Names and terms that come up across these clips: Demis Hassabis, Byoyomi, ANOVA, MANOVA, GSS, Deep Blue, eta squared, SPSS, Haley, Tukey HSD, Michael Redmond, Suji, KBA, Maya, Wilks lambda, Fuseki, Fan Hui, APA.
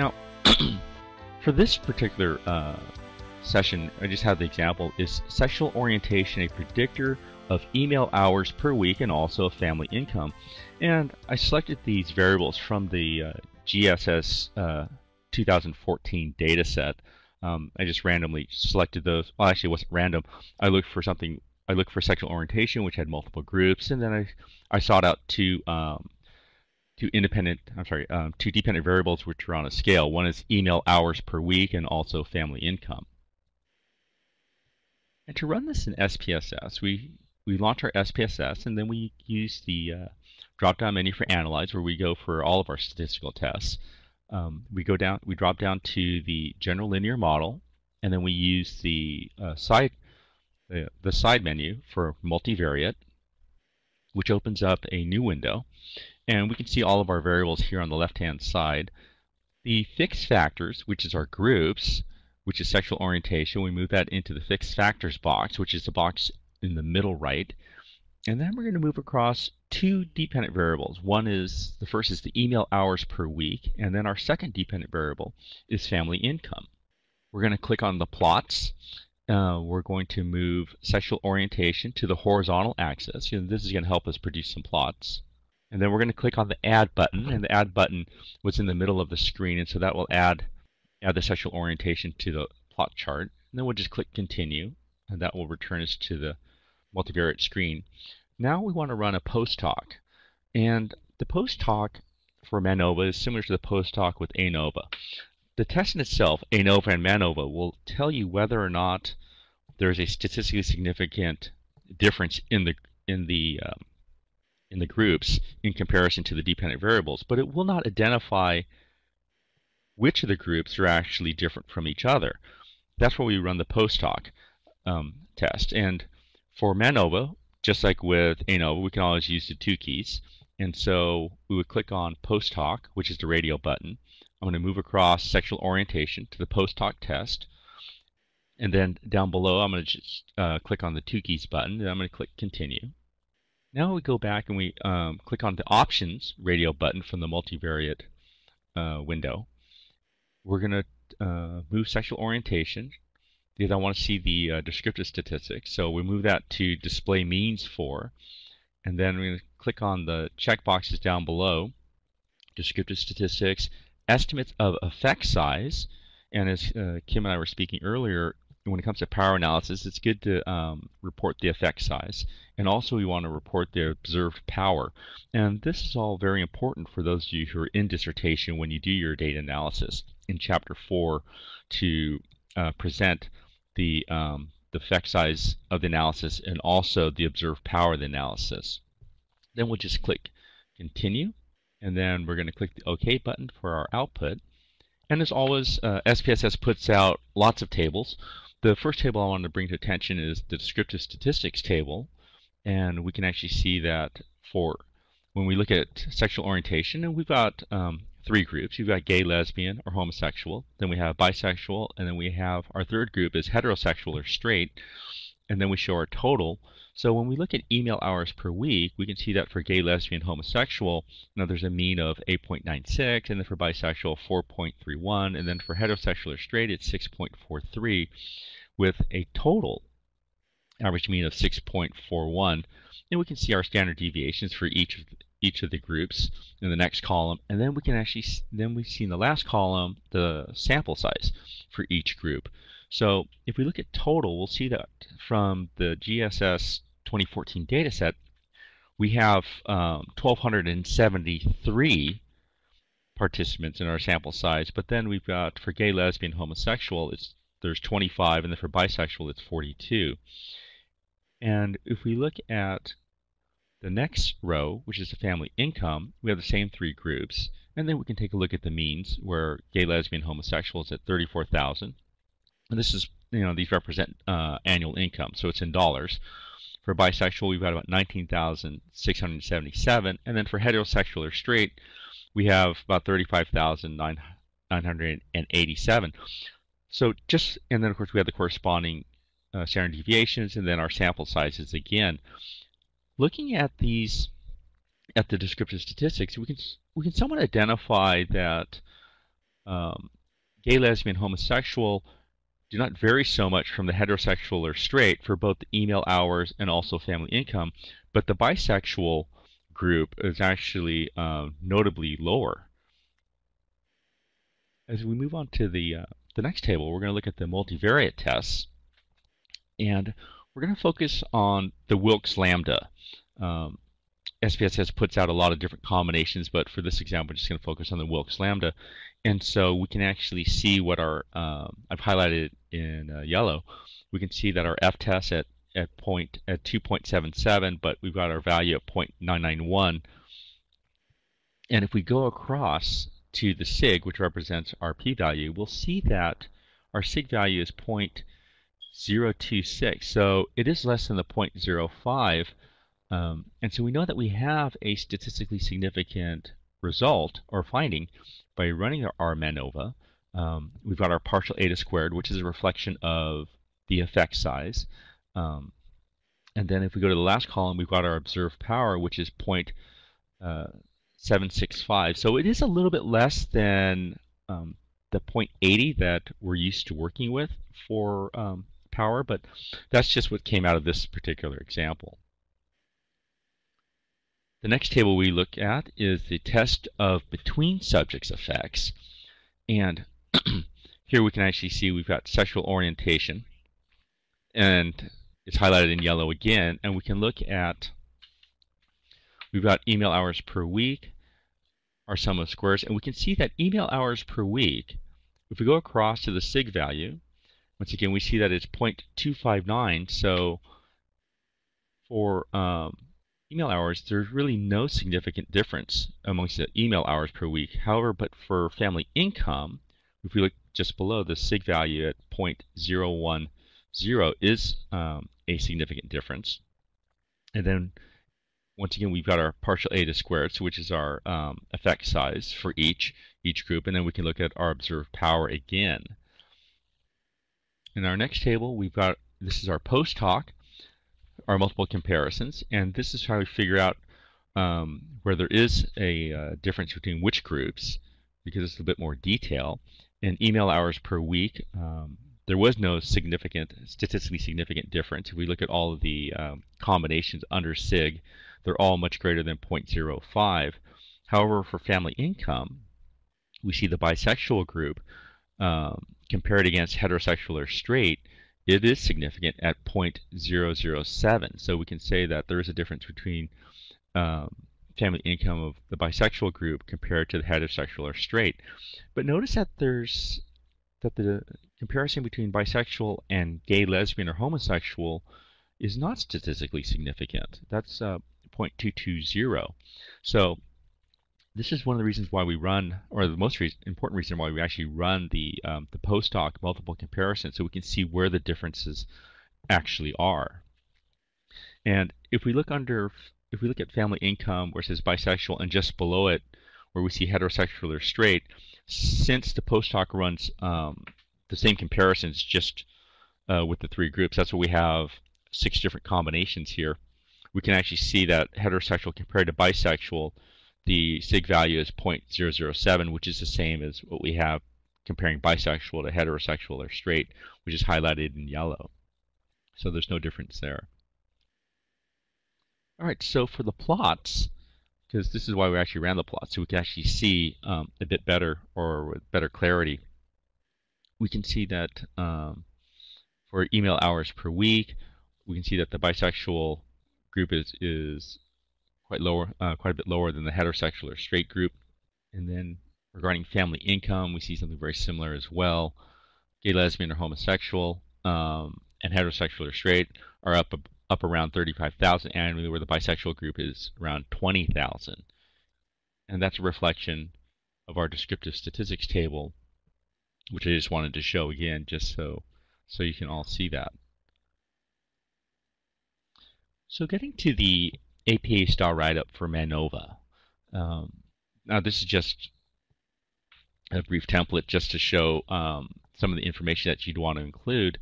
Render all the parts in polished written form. Now, for this particular session, I just have the example, is sexual orientation a predictor of email hours per week and also of family income? And I selected these variables from the GSS 2014 data set. I just randomly selected those. Well, actually, it wasn't random. I looked for something. I looked for sexual orientation, which had multiple groups, and then I sought out two dependent variables which are on a scale. One is email hours per week and also family income. And to run this in SPSS, we launch our SPSS, and then we use the drop-down menu for Analyze, where we go for all of our statistical tests. We drop down to the general linear model, and then we use the side menu for multivariate, which opens up a new window. And we can see all of our variables here on the left-hand side. The fixed factors, which is our groups, which is sexual orientation, we move that into the fixed factors box, which is the box in the middle right. And then we're going to move across two dependent variables. One is, the first is the email hours per week, and then our second dependent variable is family income. We're going to click on the plots. We're going to move sexual orientation to the horizontal axis. And this is going to help us produce some plots. And then we're going to click on the Add button, and the Add button was in the middle of the screen, and so that will add the sexual orientation to the plot chart. And then we'll just click Continue, and that will return us to the multivariate screen. Now we want to run a post-hoc, and the post-hoc for MANOVA is similar to the post-hoc with ANOVA. The test in itself, ANOVA and MANOVA, will tell you whether or not there is a statistically significant difference in the groups in comparison to the dependent variables, but it will not identify which of the groups are actually different from each other. That's where we run the post-hoc test. And for MANOVA, just like with ANOVA, we can always use the two keys. And so we would click on post-hoc, which is the radio button. I'm going to move across sexual orientation to the post-hoc test. And then down below, I'm going to just click on the two keys button, and I'm going to click Continue. Now we go back and we click on the Options radio button from the multivariate window. We're going to move sexual orientation because I want to see the descriptive statistics. So we move that to Display Means For, and then we're going to click on the checkboxes down below, Descriptive Statistics, Estimates of Effect Size, and as Kim and I were speaking earlier, when it comes to power analysis, it's good to report the effect size, and also we want to report the observed power. And this is all very important for those of you who are in dissertation when you do your data analysis in Chapter 4 to present the effect size of the analysis and also the observed power of the analysis. Then we'll just click Continue, and then we're going to click the OK button for our output. And as always, SPSS puts out lots of tables. The first table I wanted to bring to attention is the descriptive statistics table, and we can actually see that for when we look at sexual orientation, and we've got three groups. We've got gay, lesbian, or homosexual, then we have bisexual, and then we have our third group is heterosexual or straight, and then we show our total. So when we look at email hours per week, we can see that for gay, lesbian, homosexual, now there's a mean of 8.96, and then for bisexual 4.31, and then for heterosexual or straight it's 6.43, with a total average mean of 6.41. And we can see our standard deviations for each of the groups in the next column, and then we can actually we see in the last column the sample size for each group. So if we look at total, we'll see that from the GSS 2014 data set, we have 1,273 participants in our sample size, but then we've got for gay, lesbian, homosexual, there's 25, and then for bisexual, it's 42. And if we look at the next row, which is the family income, we have the same three groups. And then we can take a look at the means, where gay, lesbian, homosexual is at 34,000. And this is, you know, these represent annual income, so it's in dollars. For bisexual, we've got about 19,677. And then for heterosexual or straight, we have about 35,987. So just, and then of course we have the corresponding standard deviations, and then our sample sizes again. Looking at these, at the descriptive statistics, we can somewhat identify that gay, lesbian, homosexual do not vary so much from the heterosexual or straight for both the email hours and also family income, but the bisexual group is actually notably lower. As we move on to the next table, we're going to look at the multivariate tests, and we're going to focus on the Wilks lambda. SPSS puts out a lot of different combinations, but for this example, we're just going to focus on the Wilks lambda. And so we can actually see what our, I've highlighted in yellow, we can see that our F test at 2.77, but we've got our value at 0.991. And if we go across to the sig, which represents our p-value, we'll see that our sig value is 0.026. So it is less than the 0.05. And so we know that we have a statistically significant result or finding by running our MANOVA. We've got our partial eta squared, which is a reflection of the effect size. And then if we go to the last column, we've got our observed power, which is 0.765. So it is a little bit less than the 0.80 that we're used to working with for power, but that's just what came out of this particular example. The next table we look at is the test of between subjects effects. And here we can actually see we've got sexual orientation, and it's highlighted in yellow again. And we can look at, we've got email hours per week, our sum of squares, and we can see that email hours per week, if we go across to the sig value, once again we see that it's 0.259. So for email hours, there's really no significant difference amongst the email hours per week. However, but for family income, if we look just below, the sig value at 0.010 is a significant difference. And then once again, we've got our partial eta squared, which is our effect size for each group, and then we can look at our observed power again. In our next table, we've got, this is our post hoc, our multiple comparisons, and this is how we figure out where there is a difference between which groups, because it's a bit more detail. And email hours per week, there was no significant, statistically significant difference. If we look at all of the combinations under sig, they're all much greater than 0.05. However, for family income, we see the bisexual group compared against heterosexual or straight, it is significant at 0.007. So we can say that there is a difference between family income of the bisexual group compared to the heterosexual or straight. But notice that there's, that the comparison between bisexual and gay, lesbian, or homosexual is not statistically significant. That's 0.220. So this is one of the reasons why we run, or the most important reason why we actually run the post hoc multiple comparison, so we can see where the differences actually are. And if we look under, if we look at family income where it says bisexual, and just below it where we see heterosexual or straight, since the post hoc runs the same comparisons just with the three groups, that's what we have 6 different combinations here. We can actually see that heterosexual compared to bisexual, the sig value is 0.007, which is the same as what we have comparing bisexual to heterosexual or straight, which is highlighted in yellow. So there's no difference there. All right, so for the plots, because this is why we actually ran the plots, so we can actually see a bit better, or with better clarity. We can see that for email hours per week, we can see that the bisexual group is quite a bit lower than the heterosexual or straight group. And then regarding family income, we see something very similar as well. Gay, lesbian, or homosexual, and heterosexual or straight are up around 35,000 annually, where the bisexual group is around 20,000. And that's a reflection of our descriptive statistics table, which I just wanted to show again, just so you can all see that. So getting to the APA style write-up for MANOVA. Now this is just a brief template just to show some of the information that you'd want to include.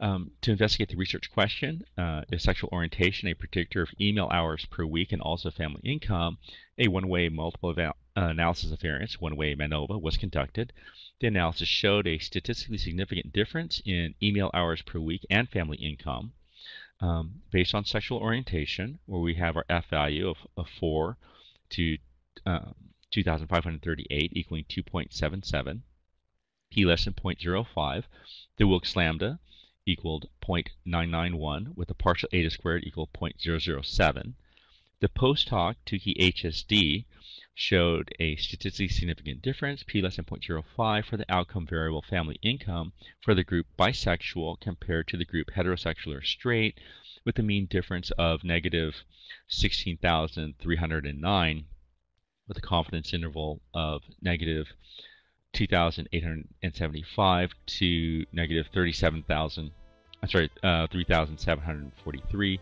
To investigate the research question, is sexual orientation a predictor of email hours per week and also family income? A one-way multiple analysis of variance, one-way MANOVA, was conducted. The analysis showed a statistically significant difference in email hours per week and family income based on sexual orientation, where we have our F value of 4 to 2,538 equaling 2.77, p less than 0.05, the Wilks lambda equaled 0.991 with a partial eta squared equal 0.007. The post hoc Tukey HSD showed a statistically significant difference, p less than 0.05, for the outcome variable family income for the group bisexual compared to the group heterosexual or straight, with a mean difference of negative 16,309 with a confidence interval of negative 2,875 to negative 3,743.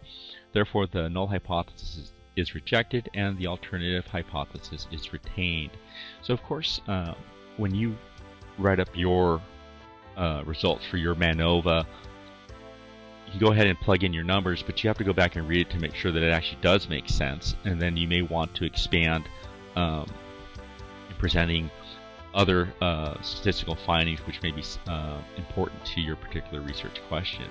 Therefore, the null hypothesis is rejected and the alternative hypothesis is retained. So, of course, when you write up your results for your MANOVA, you go ahead and plug in your numbers, but you have to go back and read it to make sure that it actually does make sense. And then you may want to expand in presenting other statistical findings which may be important to your particular research question.